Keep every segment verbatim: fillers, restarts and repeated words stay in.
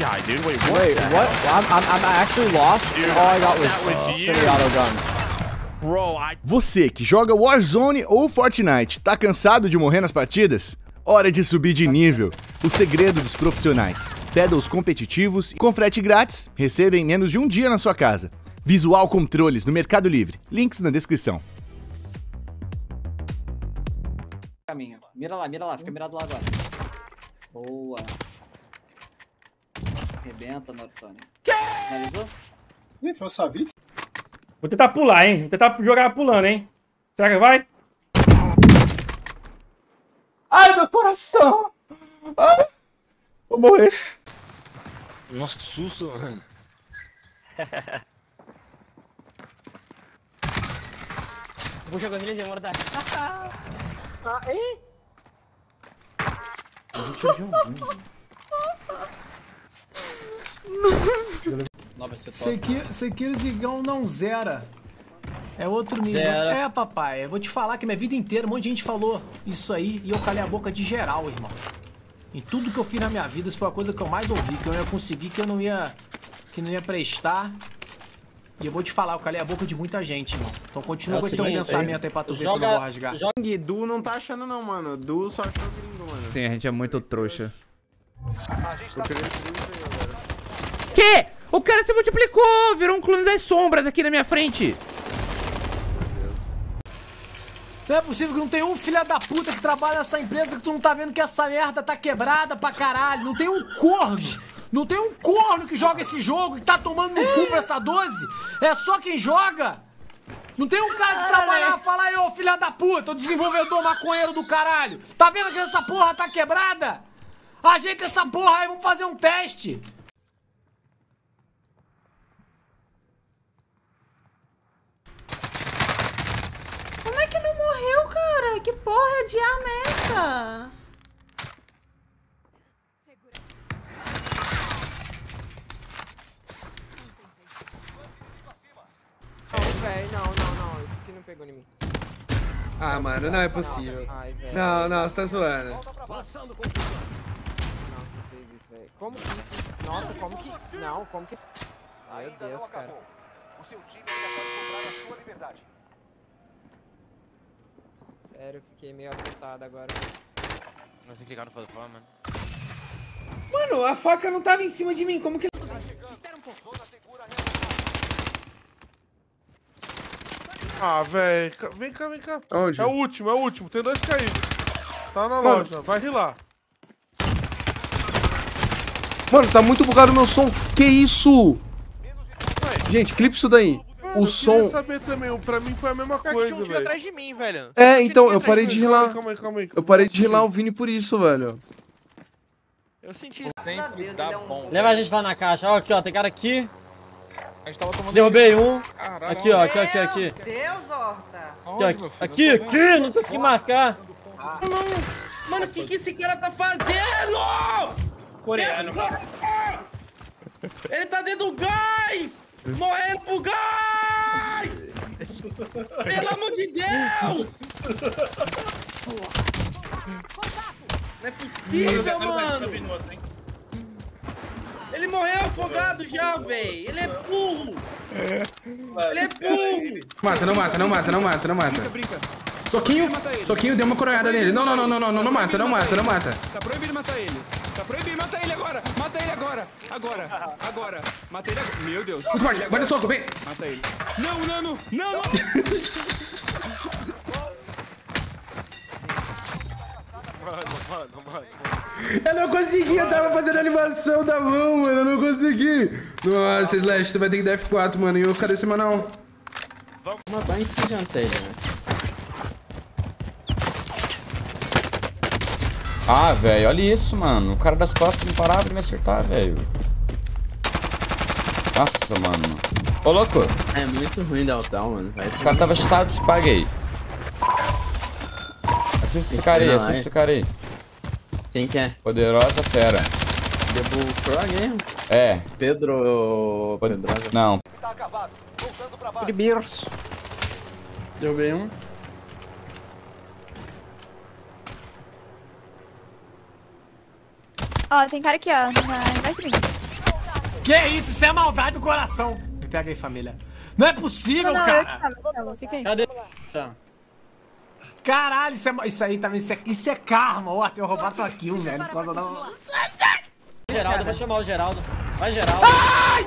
guy, dude. Wait, what? Wait, what? I'm, I'm, I'm actually lost. Dude, all I got was silly auto guns. Bro, I... Você que joga Warzone ou Fortnite, tá cansado de morrer nas partidas? Hora de subir de nível. O segredo dos profissionais. Paddles competitivos e com frete grátis, receba em menos de um dia na sua casa. Visual Controles no Mercado Livre. Links na descrição. Caminho. Mira lá, mira lá. Fica mirado lá agora. Boa. Arrebenta, Nortone. Finalizou? Ih, foi sabido. Vou tentar pular, hein? Vou tentar jogar pulando, hein? Será que vai? Ai, meu coração! Ai, vou morrer. Nossa, que susto, mano. Vou jogando ele de morda. Ah, hein? Sekiro, Sekiro Zigão não zera. É outro nível. É, papai. Eu vou te falar que minha vida inteira um monte de gente falou isso aí e eu calei a boca de geral, irmão. Em tudo que eu fiz na minha vida, isso foi a coisa que eu mais ouvi, que eu não ia conseguir, que eu não ia, que não ia prestar. E eu vou te falar, eu calei a boca de muita gente, irmão. Então continua é com esse teu pensamento aí pra tu ver se eu não vou rasgar. Joga e Du não tá achando não, mano. Du só achou gringo, mano. Sim, a gente é muito trouxa. Ah, a gente tá... Que? O cara se multiplicou! Virou um clone das sombras aqui na minha frente. Não é possível que não tem um filho da puta que trabalha nessa empresa que tu não tá vendo que essa merda tá quebrada pra caralho. Não tem um corno. Não tem um corno que joga esse jogo e tá tomando no cu pra essa doze. É só quem joga. Não tem um cara que trabalha e fala, ô filha da puta, ô desenvolvedor maconheiro do caralho. Tá vendo que essa porra tá quebrada? Ajeita essa porra aí, vamos fazer um teste. Como é que não morreu, cara? Que porra de arma é essa? Véi, não, não, não, isso aqui não pegou em mim. Ah, mano, não é possível. Ai, véio. Não, não, você tá zoando. Nossa, você fez isso, velho. Como que isso? Nossa, como que... Não, como que... Ai, meu Deus, cara. O seu time ainda pode comprar a sua liberdade. Sério, fiquei meio afetado agora. Não sei clicar no plataforma, mano. Mano, a faca não tava em cima de mim, como que... Ah, velho, vem cá, vem cá. Onde? É o último, é o último. Tem dois caídos. Tá na mano. Loja, vai rilar. Mano, tá muito bugado o meu som. Que isso? Ué. Gente, clipa isso daí. Mano, o som. Eu queria saber também, pra mim foi a mesma coisa, velho. Tinha um tiro atrás de mim, velho. É, então, eu parei de rilar. Calma aí, calma aí. Eu parei de rilar o Vini por isso, velho. Eu senti isso. Sempre dá bom. Leva a gente lá na caixa. Ó, aqui, ó, tem cara aqui. A gente tava tomando... Derrubei um. Caralho. Aqui, ó, aqui, aqui, aqui. Meu Deus, Horta. Aqui, aqui, aqui, aqui, não consegui marcar. Ah. Não. Mano, o que que esse cara tá fazendo? Coreano. Ele tá dentro do gás! Morrendo pro gás! Pelo amor de Deus! Não é possível, mano! Ele morreu afogado já, véi. Ele é burro. É. Ele é burro. Mata, não mata, não mata, não mata, não mata. Brinca, brinca. Soquinho, soquinho, deu uma coronhada nele. Não, não, não, não, não, não, não mata, não mata, não mata. Tá proibido matar ele. Tá proibido matar ele agora. Mata ele agora. Agora, agora. Mata ele agora. Meu Deus. Muito forte, vai no soco, vem. Mata ele. Não, Nano, não, não. Mano, mano, mano. Eu não consegui, eu tava fazendo a animação da mão, mano, eu não consegui. Nossa, Slash, tu vai ter que dar F quatro, mano, e eu cadê esse manão? Vamos matar em esse janteiro, velho. Ah, velho, olha isso, mano. O cara das costas não parava de me acertar, velho. Nossa, mano. Ô, louco. É muito ruim dar o down, mano. Vai, o cara tava chutado, se paga aí. Assista esse cara aí, assista esse cara aí. Quem que é? Poderosa Fera. Debu Frog, hein? É. Pedro... Pedrosa. Não. Tá acabado. Voltando pra baixo. Primeiros. Derrubei um. Ó, tem cara aqui, ó. Vai, vai, Que isso? Isso é maldade do coração. Me pega aí, família. Não é possível, não, não, cara. Cadê? Caralho, isso, é... isso aí tá vendo? Isso, é... isso é karma. Ó, até eu roubar tua kill, velho. Por causa da... Geraldo, vou chamar o Geraldo. Vai, Geraldo. Ai!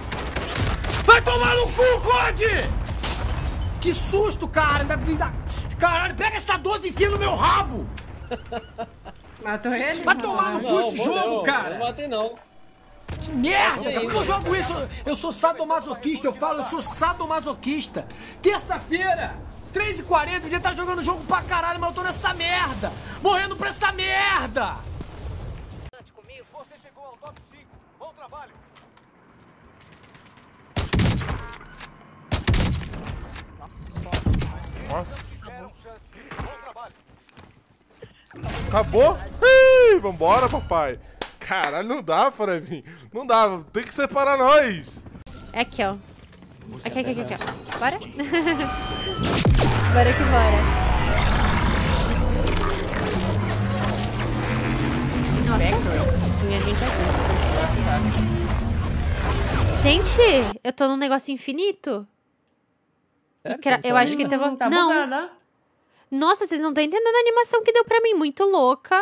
Vai tomar no cu, Code! Que susto, cara. Caralho, pega essa doze e enfia no meu rabo. Matou ele? Vai tomar no cu esse jogo, cara. Não matei, não. Que merda! Por que eu jogo isso? Eu sou sadomasoquista, eu falo, eu sou sadomasoquista. Terça-feira, três e quarenta, podia estar jogando jogo pra caralho, mas eu tô nessa merda! Morrendo pra essa merda! Você chegou ao top cinco, bom trabalho! Nossa! Acabou? Ih, vambora, papai! Caralho, não dá, Fred. Não dá, tem que separar nós. É aqui, ó. Aqui, aqui, aqui, aqui, ó. Bora? Bora que bora. Nossa, tinha gente aqui. Gente, eu tô num negócio infinito. É, cra... Eu acho que tava... Tá não. Bugada. Nossa, vocês não estão entendendo a animação que deu pra mim. Muito louca.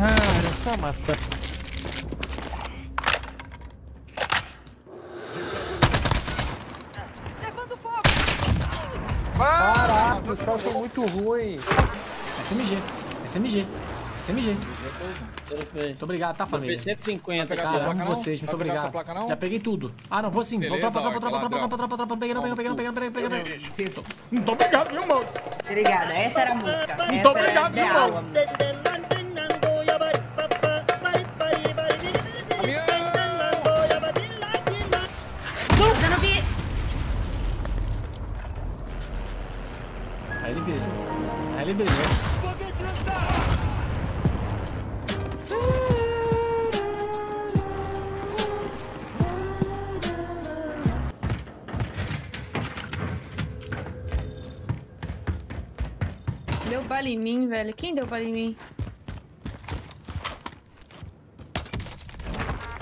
Ah, essa mata. Levando fogo. Caraca, os caras são muito ruins. S M G, S M G, S M G. Muito obrigado, tá, família? cento e cinquenta, cara. Amo vocês, muito obrigado. Já peguei tudo. Ah, não, vou sim. Vou tropa, tropa, tropa, tropa, tropa, tropa, tropa. Não peguei, não peguei, não peguei, não peguei, não peguei. Não tô obrigado, viu, moço? Obrigada, essa era a música. Não tô obrigado, viu, moço? Aí ele beijou. Aí ele beijou. Deu bala em mim, velho. Quem deu bala em mim?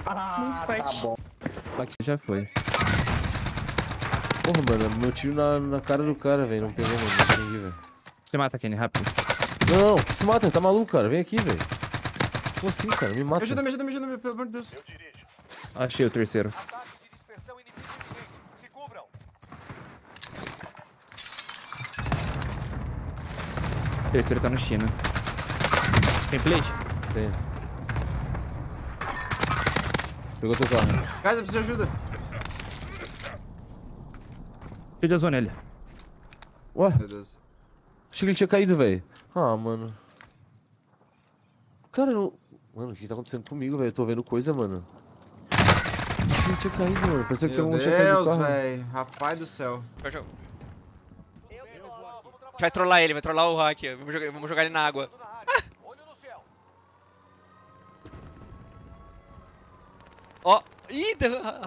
Ah, muito forte. Tá bom. Aqui já foi. Porra, mano, meu tiro na, na cara do cara, velho. Não pegou, mano. Não entendi, velho. Se mata, Kenny, rápido. Não, não, se mata, tá maluco, cara. Vem aqui, velho. Como assim, cara? Me mata. Me ajuda, me ajuda, me ajuda, pelo amor de Deus. Eu dirijo. Achei o terceiro. Ataque de dispersão inimigo inimigo. Se cubram. O terceiro tá no China. Tem plate? Tem. Pegou teu carro. Guys, eu preciso de ajuda. Cheguei a zona ele. Ué? Achei que ele tinha caído, velho. Ah, mano. Cara, eu... Mano, o que tá acontecendo comigo, velho? Eu tô vendo coisa, mano. Achei que ele tinha caído, mano. Parecia que tem um Deus, tinha caído do carro. Meu Deus, velho. Rapaz do céu. Vai trollar ele, vai trollar o hack. Vamos jogar, vamos jogar ele na água. Olho no céu. Ó. Ih,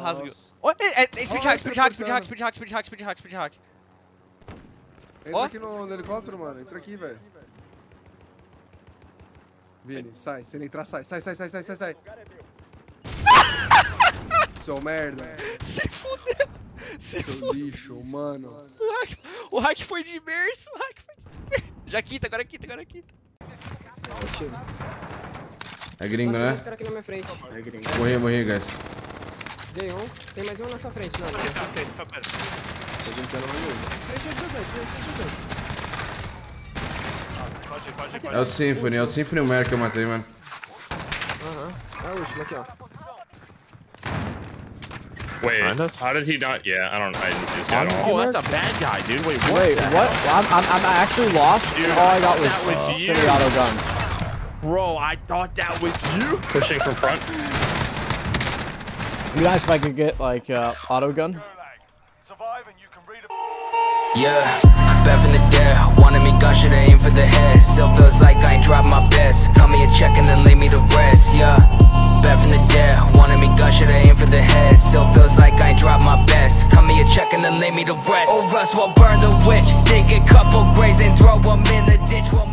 rasgou. Oh, é, é, é speed hack, speed hack, speed hack, speed hack, speed hack, speed hack, speed hack. Entra aqui no helicóptero, mano. Entra aqui, velho. Vini, sai. Se ele entrar, sai. Sai, sai, sai, sai, sai, sai. Seu merda. Se fudeu. Se fudeu. Seu lixo, mano. O hack foi de imerso. O hack foi de imerso. Já quita, agora quita, agora quita. É gringo, né? Morri, morri, guys. Dei um, tem mais um na sua frente, não. Não, não, não. Tá, pera. Tô brincando mais um. três, dois, dois, três, dois, dois. Pode ir, pode ir, pode ir. É o Symphony, é o Symphony e o Mer que eu matei, mano. Aham, é o último, aqui, ó. Wait, how did he not? Yeah, I don't know. I didn't see this guy at all. Oh, that's a bad guy, dude. Wait, what? Wait, what? I'm, I'm, I'm actually lost. All I got was semi-auto guns. Bro, I thought that was you. Pushing from front. It'd be nice if I could get, like, uh, auto gun. Survive and you Yeah, back from the dead, wanted me gun shit, I aim for the head. Still feels like I ain't dropped my best. Cut me a check and then leave me to rest. Yeah, back from the dead, wanted me gun shit, I aim for the head. Still feels like I ain't dropped my best. Cut me a check and then leave me to rest. Or else we'll burn the witch, dig a couple graves and throw them in the ditch.